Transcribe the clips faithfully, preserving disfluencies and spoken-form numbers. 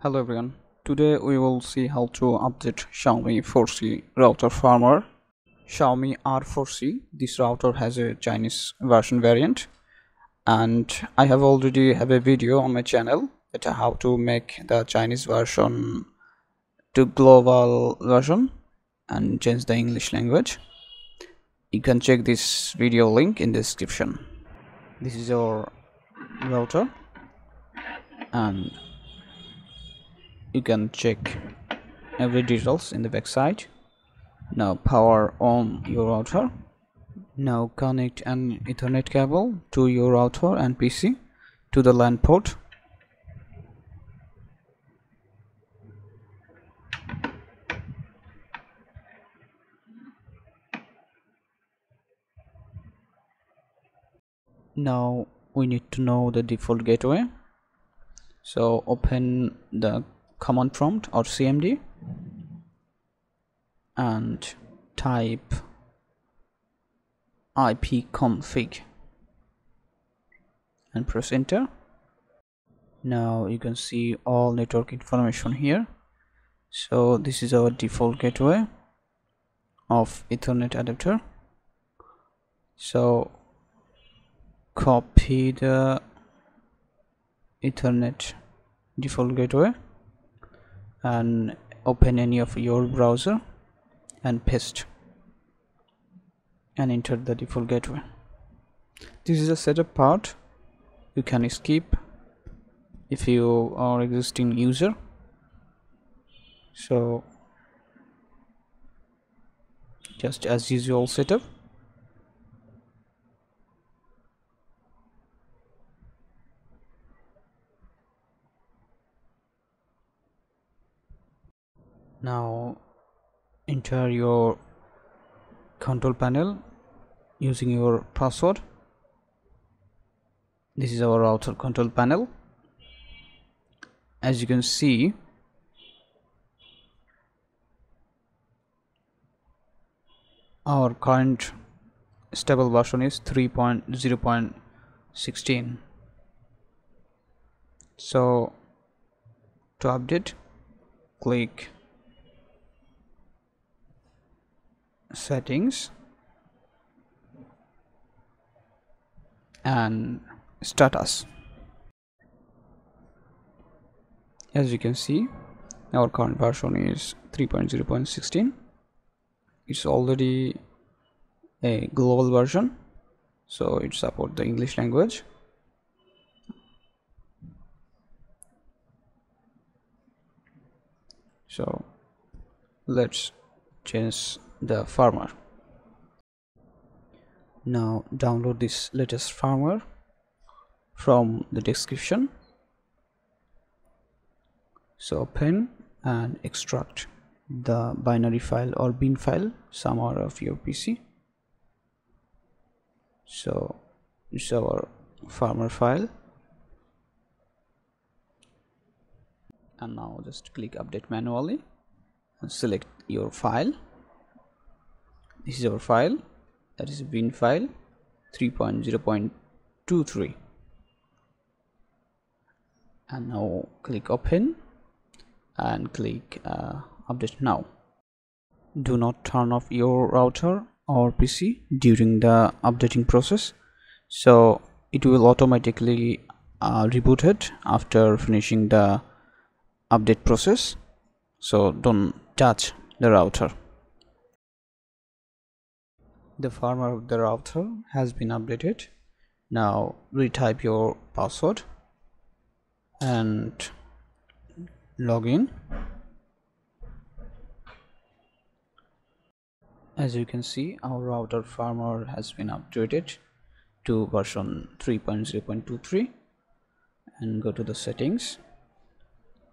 Hello everyone, today we will see how to update Xiaomi four C router firmware. Xiaomi R four C, this router has a Chinese version variant, and I have already have a video on my channel that how to make the Chinese version to global version and change the English language. You can check this video link in the description. This is our router and you can check every details in the backside. Now power on your router. Now connect an Ethernet cable to your router and P C to the LAN port. Now we need to know the default gateway. So open the command prompt or C M D and type ipconfig and press enter. Now you can see all network information here. So this is our default gateway of Ethernet adapter. So copy the Ethernet default gateway and open any of your browser and paste and enter the default gateway. This is the setup part. You can skip if you are existing user. So just as usual setup. Now enter your control panel using your password. This is our router control panel. As you can see, our current stable version is three point zero point sixteen. So to update, click settings and status. As you can see, our current version is three point zero point sixteen. It's already a global version, so it supports the English language. So let's change the firmware. Now download this latest firmware from the description. So open and extract the binary file or bin file somewhere of your P C. So it's our firmware file, and now just click update manually and select your file. This is our file, that is bin file three point zero point twenty-three, and now click open and click uh, update now. Do not turn off your router or P C during the updating process, so it will automatically uh, reboot it after finishing the update process. So don't touch the router. The firmware of the router has been updated. Now retype your password and log in. As you can see, our router firmware has been updated to version three point zero point twenty-three, and go to the settings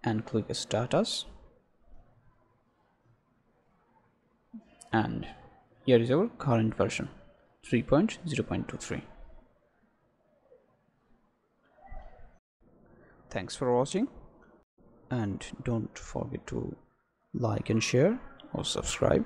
and click status, and here is our current version three point zero point twenty-three. Thanks for watching, and don't forget to like and share or subscribe.